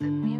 The music.